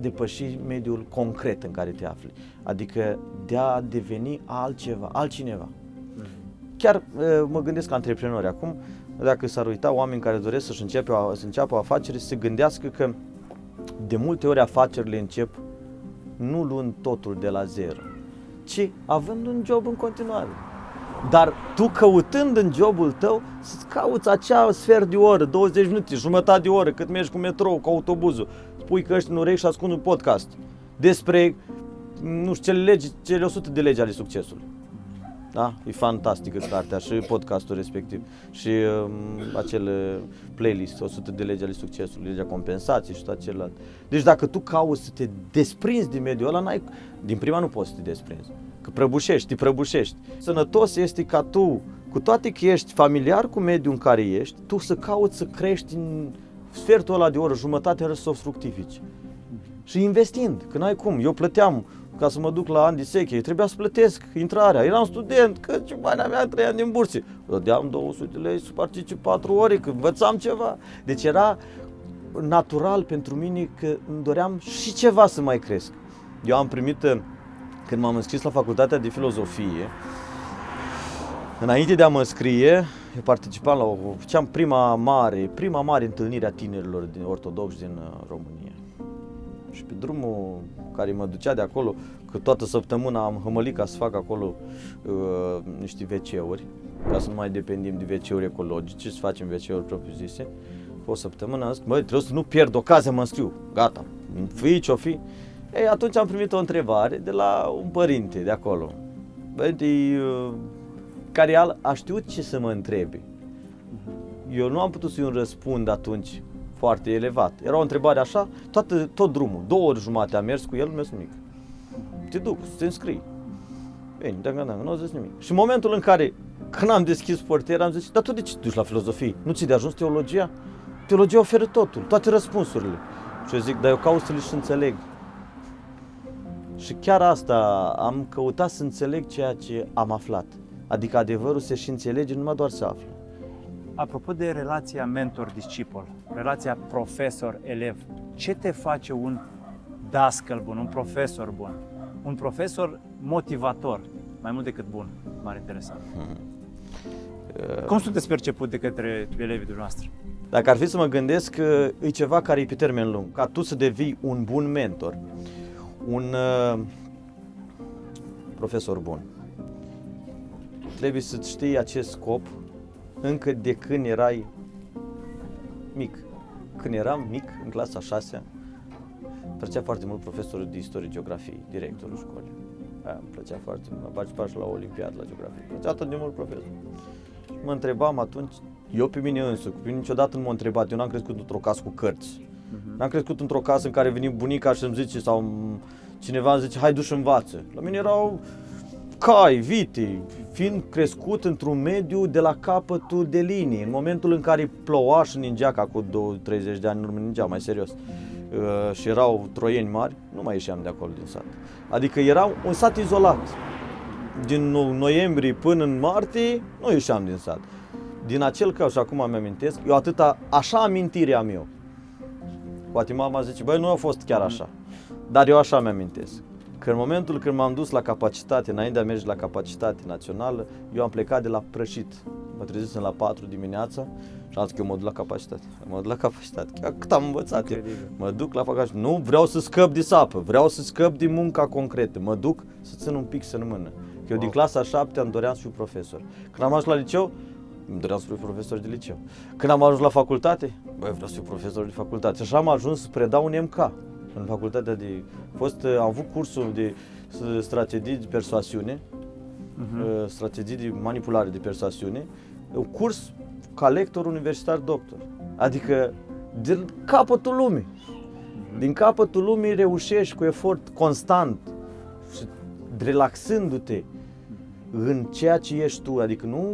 depăși mediul concret în care te afli. Adică de a deveni altcineva. Chiar mă gândesc la antreprenori acum, dacă s-ar uita oameni care doresc să înceapă o afacere, să se gândească că de multe ori afacerile încep nu luând totul de la zero, ci având un job în continuare. Dar tu, căutând în jobul tău, să-ți cauți acea sfert de oră, 20 minute, jumătate de oră, cât mergi cu metrou, cu autobuzul, spui căști în urechi și ascunzi un podcast despre, nu știu, cele 100 de legi ale succesului. Da? E fantastică cartea și podcastul respectiv și acele playlist, 100 de legi ale succesului, legea compensației și tot celălalt. Deci dacă tu cauți să te desprinzi din mediul ăla, n-ai, din prima nu poți să te desprinzi, că prăbușești, Sănătos este ca tu, cu toate că ești familiar cu mediul în care ești, tu să cauți să crești în sfertul ăla de oră, jumătate oră să o fructifici. Și investind, că n-ai cum, eu plăteam ca să mă duc la Andy Seche, trebuia să plătesc intrarea, eram student, că ce bani aveam, 3 ani din burse. Dădeam 200 lei să particip 4 ore, că învățam ceva. Deci era natural pentru mine că îmi doream și ceva să mai cresc. Eu am primit, când m-am înscris la facultatea de filozofie, înainte de a mă înscrie, eu participam la prima mare întâlnire a tinerilor din ortodoxi din România. Și pe drumul care mă ducea de acolo, că toată săptămâna am hămălit ca să fac acolo niște WC-uri, ca să nu mai dependim de WC-uri ecologice, să facem WC-uri propriu-zise. O săptămână am zis, măi, trebuie să nu pierd ocazia, mă înscriu, gata, fii ce-o fi. Ei, atunci am primit o întrebare de la un părinte de acolo, care a știut ce să mă întrebe. Eu nu am putut să-i răspund atunci foarte elevat. Era o întrebare așa, tot drumul, 2 ore jumate am mers cu el, nu mi-a zis nimic. Te duc, te înscrii. Bine, nu a zis nimic. Și în momentul în care, când am deschis portiera, am zis, dar tu de ce te duci la filozofie? Nu ți-i de ajuns teologia? Teologia oferă totul, toate răspunsurile. Și eu zic, dar eu caut să le și înțeleg. Și chiar asta, am căutat să înțeleg ceea ce am aflat. Adică adevărul se și înțelege, numai doar să află. Apropo de relația mentor-discipol, relația profesor-elev, ce te face un dascăl bun, un profesor bun? Un profesor motivator, mai mult decât bun, m-ar interesa. Cum sunteți perceput de către elevii dumneavoastră? Dacă ar fi să mă gândesc, e ceva care e pe termen lung. Ca tu să devii un bun mentor, un profesor bun, trebuie să-ți știi acest scop încă de când erai mic. Când eram mic, în clasa 6-a, plăcea foarte mult profesorul de istorie geografie, directorul școlii. Aia îmi plăcea foarte mult, participa și la olimpiadă la geografie. Plăcea atât de mult profesor. Mă întrebam atunci, eu pe mine însă, pe mine niciodată nu m-a întrebat, eu n-am crescut într-o casă cu cărți. N-am crescut într-o casă în care veni bunica și îmi zice, sau cineva îmi zice, hai du-și învață. La mine erau cai, vite, fiind crescut într-un mediu de la capătul de linie. În momentul în care ploua și ningea, ca cu 20-30 de ani în urmă ningea, mai serios, și erau troieni mari, nu mai ieșeam de acolo din sat. Adică erau un sat izolat. Din noiembrie până în martie, nu ieșeam din sat. Din acel caz, și acum mi-amintesc, eu atâta, așa amintirea mea. Poate mama zice, băi, nu a fost chiar așa, dar eu așa mi-amintesc. Că în momentul când m-am dus la capacitate, înainte de a merge la capacitate națională, eu am plecat de la prășit. Mă trezisem la 4 dimineața și am zis că eu mă duc la capacitate. Chiar cât am învățat eu. Mă duc la facultate. Nu vreau să scăp de sapă, vreau să scăp de munca concretă. Mă duc să țin un pic în mână. Că eu din clasa 7 îmi doream să fiu profesor. Când am ajuns la liceu, îmi doream să fiu profesor de liceu. Când am ajuns la facultate, băi, vreau să fiu profesor de facultate. Și așa am ajuns să predau un MK. În facultatea de... am avut cursul de strategii de persoasiune, strategii de manipulare de persoasiune, un curs ca lector universitar doctor. Adică din capătul lumii. Din capătul lumii reușești cu efort constant și relaxându-te în ceea ce ești tu, adică nu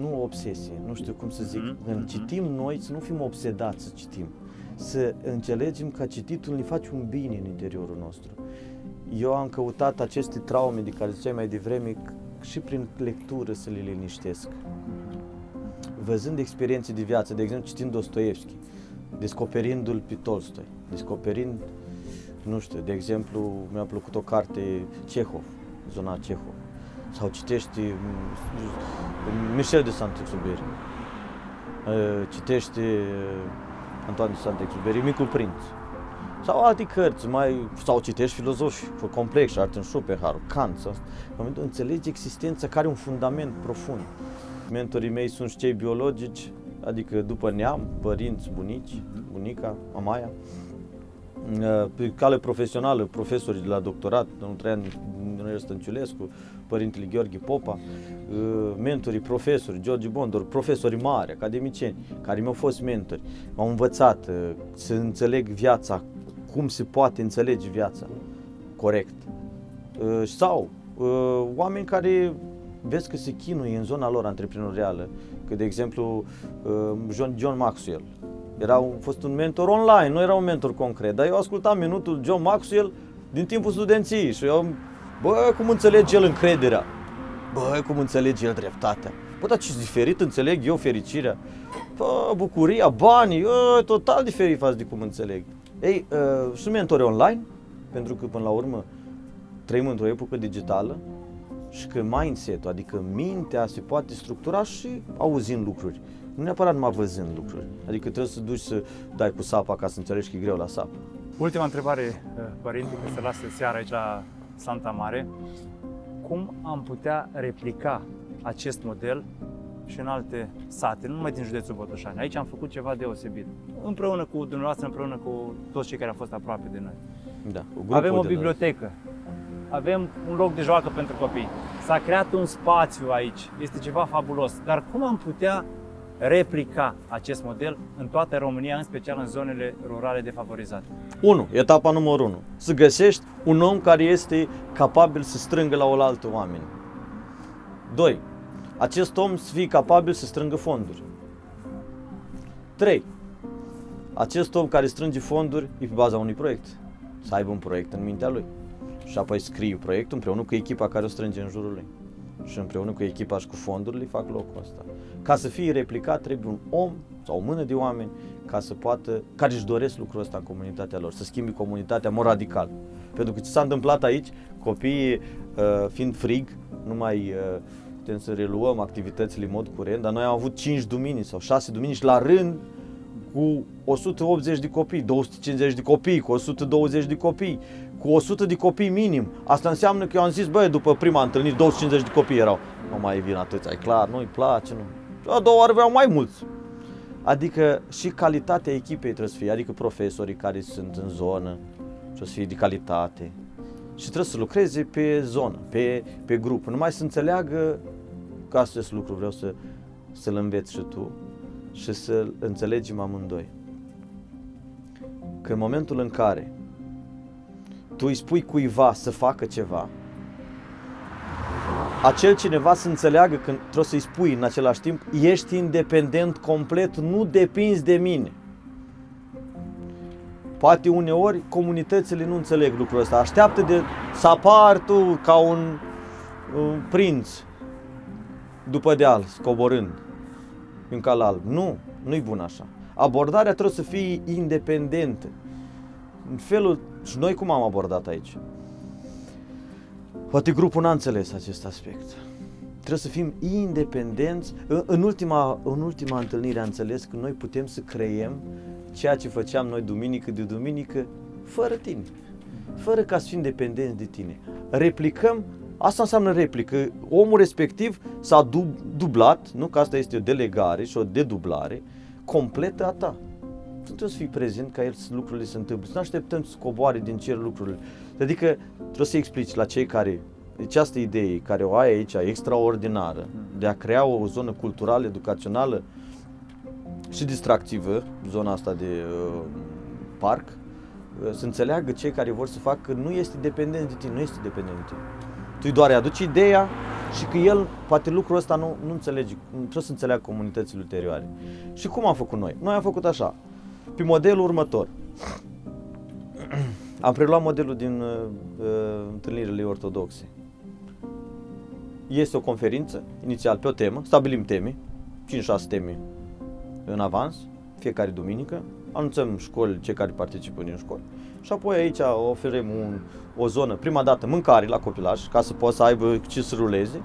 nu obsesie, nu știu cum să zic. Când citim noi, să nu fim obsedați să citim. Să înțelegem că cititul ne face un bine în interiorul nostru. Eu am căutat aceste traume de care ziceai mai devreme și prin lectură să le liniștesc. Văzând experiențe de viață, de exemplu citind Dostoevski, descoperindu-l pe Tolstoi, descoperind, nu știu, de exemplu mi-a plăcut o carte Cehov, zona Cehov, sau citești Michel de Saint-Exupéry, citești Antoine de Saint-Exupéry, Micul Prinț, sau alte cărți, sau citești filozofi complex, Artin Schopenhauer, Kant, sau, înțelegi existența care are un fundament profund. Mentorii mei sunt și cei biologici, adică după neam, părinți, bunici, bunica, mamaia, pe cale profesională, profesorii de la doctorat, domnul Traian Ionel Stănciulescu, părintele Gheorghe Popa, mentorii, profesori, George Bondor, profesori mari, academicieni, care mi-au fost mentori, m-au învățat să înțeleg viața, cum se poate înțelege viața corect. Sau oameni care vezi că se chinuie în zona lor antreprenorială, că de exemplu John Maxwell a fost un mentor online, nu era un mentor concret, dar eu ascultam minutul John Maxwell din timpul studenției și eu, bă, cum înțelege el încrederea, bă, cum înțelege el dreptatea, bă, dar ce diferit înțeleg eu fericirea, bă, bucuria, banii, total diferit față de cum înțeleg. Ei, sunt mentori online, pentru că până la urmă trăim într-o epocă digitală și că mindset-ul, adică mintea, se poate structura și auzind lucruri, nu neapărat numai văzând lucruri. Adică trebuie să duci să dai cu sapa ca să înțelegi că e greu la sapă. Ultima întrebare, părinte, că se lasă seara aici la Santa Mare. Cum am putea replica acest model și în alte sate, nu numai din județul Botoșani? Aici am făcut ceva deosebit, împreună cu dumneavoastră, împreună cu toți cei care au fost aproape de noi. Da, avem o bibliotecă. Avem un loc de joacă pentru copii. S-a creat un spațiu aici. Este ceva fabulos. Dar cum am putea replica acest model în toată România, în special în zonele rurale defavorizate? 1. Etapa numărul 1. Să găsești un om care este capabil să strângă la oaltă oameni. 2. Acest om să fie capabil să strângă fonduri. 3. Acest om care strânge fonduri e pe baza unui proiect. Să aibă un proiect în mintea lui. Și apoi scrii proiectul împreună cu echipa care o strânge în jurul lui. Și împreună cu echipa și cu fondurile fac locul ăsta. Ca să fie replicat trebuie un om sau o mână de oameni ca să poată, care își doresc lucrul ăsta în comunitatea lor, să schimbi comunitatea mult radical. Pentru că ce s-a întâmplat aici, copiii fiind frig, nu mai putem să reluăm activitățile în mod curent, dar noi am avut 5 duminici sau 6 duminici la rând cu 180 de copii, 250 de copii, cu 120 de copii, cu 100 de copii minim. Asta înseamnă că eu am zis, băi, după prima întâlnire, 250 de copii erau. Nu mai vin atâția, e clar, nu-i place, nu. A doua oară vreau mai mulți. Adică și calitatea echipei trebuie să fie, adică profesorii care sunt în zonă, trebuie să fie de calitate. Și trebuie să lucreze pe zonă, pe grup. Numai să înțeleagă că acest lucru vreau să-l înveți și tu și să-l înțelegem amândoi. Că în momentul în care tu îi spui cuiva să facă ceva, acel cineva să înțeleagă că trebuie să-i spui în același timp, ești independent complet, nu depinzi de mine. Poate uneori comunitățile nu înțeleg lucrul ăsta, așteaptă de să apar tu ca un prinț după deal, scoborând în cal alb. Nu, nu-i bun așa. Abordarea trebuie să fie independentă. În felul, și noi cum am abordat aici? Poate grupul n-a înțeles acest aspect. Trebuie să fim independenți. În ultima întâlnire am înțeles că noi putem să creăm ceea ce făceam noi duminică de duminică fără tine. Fără ca să fim dependenți de tine. Replicăm, asta înseamnă replică. Omul respectiv s-a dublat, nu? Că asta este o delegare și o dedublare completă a ta. Trebuie să fii prezent ca el lucrurile se întâmplă. Să nu așteptăm să coboare din cer lucrurile. Adică trebuie să explici la cei care această idee care o ai aici extraordinară de a crea o zonă culturală, educațională și distractivă, zona asta de parc, să înțeleagă cei care vor să facă că nu este dependent de tine, nu este dependent de tine. Tu îi doar îi aduci ideea și că el, poate lucrul ăsta nu înțelege, trebuie să înțeleagă comunitățile ulterioare. Și cum am făcut noi? Noi am făcut așa. Pe modelul următor, am preluat modelul din întâlnirile ortodoxe. Este o conferință, inițial pe o temă, stabilim teme, 5-6 teme în avans, fiecare duminică, anunțăm școli, cei care participă din școli și apoi aici oferim o zonă, prima dată mâncare la copilaj, ca să poată să aibă ce să ruleze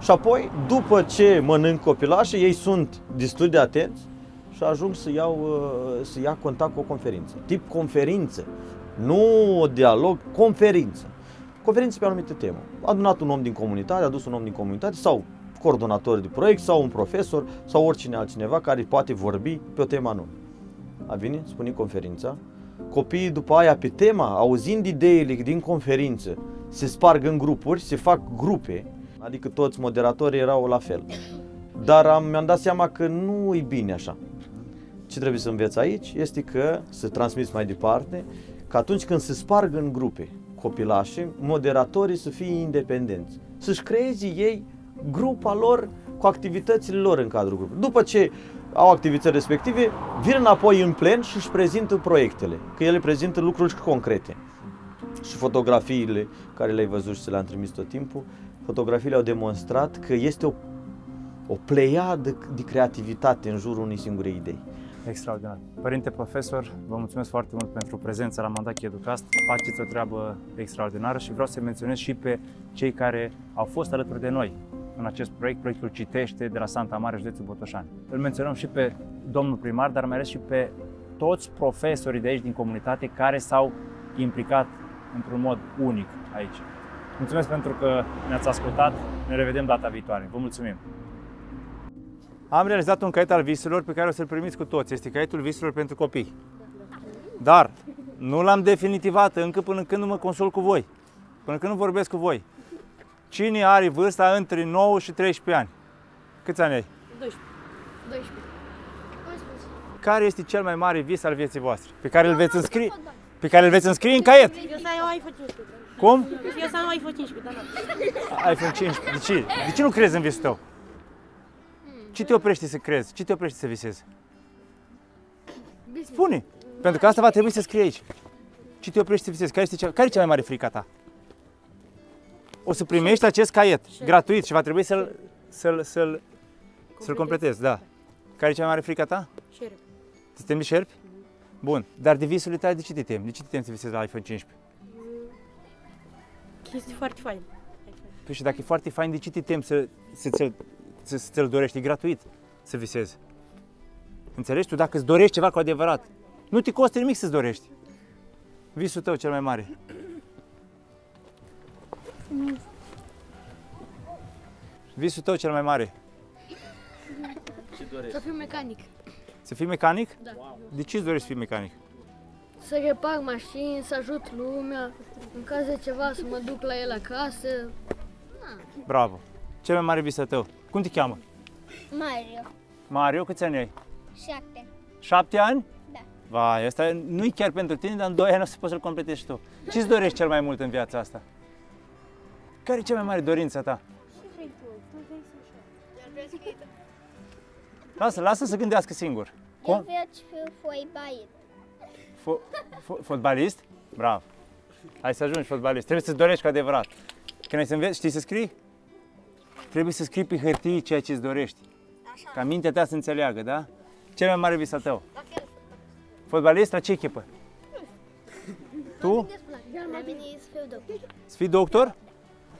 și apoi, după ce mănânc copilașii, ei sunt destul de atenți, și ajung să ia contact cu o conferință. Tip conferință, nu dialog, conferință. Conferință pe anumite temă. Adunat un om din comunitate, adus un om din comunitate sau coordonator de proiect sau un profesor sau oricine altcineva care poate vorbi pe o temă anume. A venit, spune conferința, Copiii după aia, pe tema, auzind ideile din conferință, se sparg în grupuri, se fac grupe, adică toți moderatorii erau la fel. Dar mi-am dat seama că nu e bine așa. Ce trebuie să înveți aici este că, să transmiți mai departe, că atunci când se sparg în grupe copilașii, moderatorii să fie independenți, să-și creeze ei grupa lor cu activitățile lor în cadrul grupului. După ce au activități respective, vin înapoi în plen și își prezintă proiectele, că ele prezintă lucruri concrete. Și fotografiile care le-ai văzut și se le-am trimis tot timpul, fotografiile au demonstrat că este o pleiadă de creativitate în jurul unei singure idei. Extraordinar. Părinte profesor, vă mulțumesc foarte mult pentru prezența la Mandachi Educast. Faceți o treabă extraordinară și vreau să menționez și pe cei care au fost alături de noi în acest proiect, proiectul Citește de la Santa Mare, județul Botoșani. Îl menționăm și pe domnul primar, dar mai ales și pe toți profesorii de aici din comunitate care s-au implicat într-un mod unic aici. Mulțumesc pentru că ne-ați ascultat. Ne revedem data viitoare. Vă mulțumim! Am realizat un caiet al visurilor pe care o să-l primiți cu toți. Este caietul visurilor pentru copii. Dar nu l-am definitivat încă până când nu mă consult cu voi. Până când nu vorbesc cu voi. Cine are vârsta între 9 și 13 ani? Câți ani ai? 12. Care este cel mai mare vis al vieții voastre? Pe care îl veți înscrie? Pe care îl veți înscrie în caiet. Cum? Eu să nu ai fost 15, dar nu. Ai fost 15. De ce? De ce nu crezi în visul tău? Ce te oprește să crezi? Ce te oprește să visezi? Spune! Pentru că asta va trebui să scrie aici. Ce te oprește să visezi? Care e cea mai mare frică ta? O să primești acest caiet gratuit și va trebui să-l completezi. Da. Care e cea mai mare frică ta? Șerpi. Te temi de șerpi? Bun. Dar de visurile tale de ce te temi? De ce te temi să visezi la iPhone 15? Este foarte fain. Păi și dacă e foarte fain, de ce te temi să ți-l dorești? E gratuit să visezi. Înțelegi tu? Dacă îți dorești ceva cu adevărat, nu te costă nimic să-ți dorești. Visul tău cel mai mare. Visul tău cel mai mare. Ce dorești? Să fiu mecanic. Să fii mecanic? Da. De ce îți dorești să fii mecanic? Să repar mașini, să ajut lumea, în caz de ceva să mă duc la el acasă. Bravo! Cel mai mare vis al tău. Cum te cheamă? Mario. Mario, câți ani ai? 7. 7 ani? Da. Vai, asta nu-i chiar pentru tine, dar în 2 ani o să poți să-l completezi și tu. Ce-ți dorești cel mai mult în viața asta? Care e cea mai mare dorință ta? Ce vrei tu? Tu vrei să știi. Lasă să gândească singur. Eu vreau să fiu fotbalist. Fotbalist? Bravo! Hai să ajungi fotbalist. Trebuie să-ți dorești cu adevărat. Când ai să înveți, știi să scrii? Trebuie să scrii pe hârtie ceea ce îți dorești. Așa. Ca mintea ta să înțeleagă, da? Cel mai mare vis al tău? Fotbalist? La ce echipă? Tu? Să fii doctor?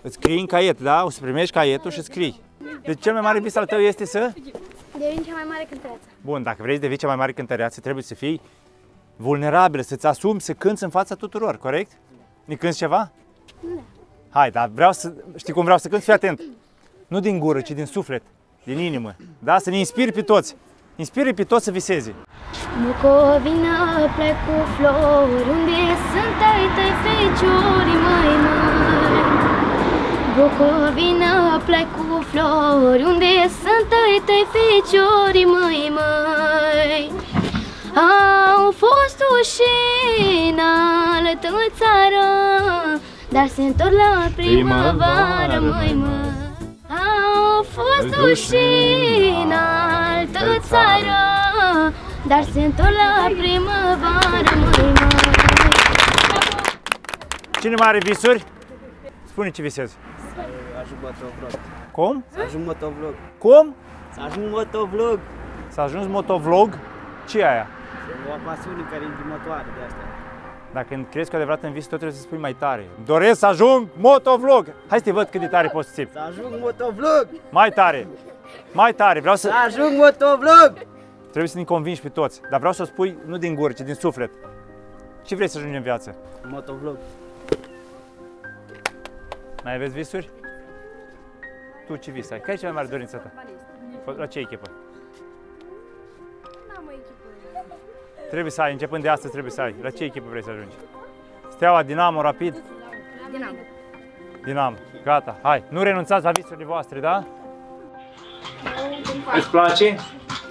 Îți scrii în caiet, da? O să primești caietul și scrii. Deci cel mai mare vis al tău este să? Devin cea mai mare cântăreață. Bun, dacă vrei să devii cea mai mare cântăreață, trebuie să fii vulnerabil, să-ți asumi, să cânți în fața tuturor, corect? Ne cânți ceva? Nu. Hai, dar vreau să... Știi cum vreau să cânt? Fii atent! Nu din gură, ci din suflet, din inimă. Da? Să ne inspiri pe toți. Inspiri pe toți să viseze. Bucovina, plec cu flori, unde sunt ai tăi feciorii mai mari. Bucovina, plec cu flori, unde sunt ai tăi feciorii mai mari. Au fost uși în altă țară, dar se întorc la primăvară, mai mari. Au fost uși în altă țară, dar se întorc la primăvară, măi, măi. Cine mai are visuri? Spune ce visezi. Să ajung motovlog. Cum? Să ajung motovlog. Cum? Să ajung motovlog. Să ajungi motovlog? Ce e aia? E o pasiune care e din motoare de astea. Dacă crezi cu adevărat în vis, tot trebuie să spui mai tare. Doresc să ajung motovlog! Hai să te văd cât de tare poți să țipi. Să ajung motovlog! Mai tare! Mai tare! Vreau să... Să ajung motovlog! Trebuie să ne convingi pe toți, dar vreau să o spui nu din gură, ci din suflet. Ce vrei să ajungi în viață? Motovlog. Mai aveți visuri? Tu ce vis ai? Care e cea mai mare dorință ta? La ce echipă? N-am o echipă. Trebuie să ai, începând de astăzi trebuie să ai. La ce echipă vrei să ajungi? Steaua, Dinamo, Rapid? Dinamo. Dinamo. Gata, hai. Nu renunțați la visurile voastre, da? Îți place?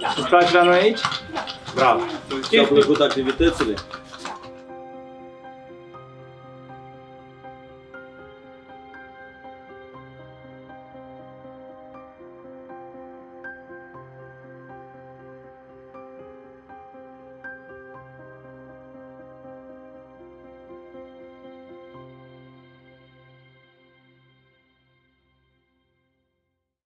Da. Îți place la noi aici? Da. Bravo. Ți-au plăcut activitățile?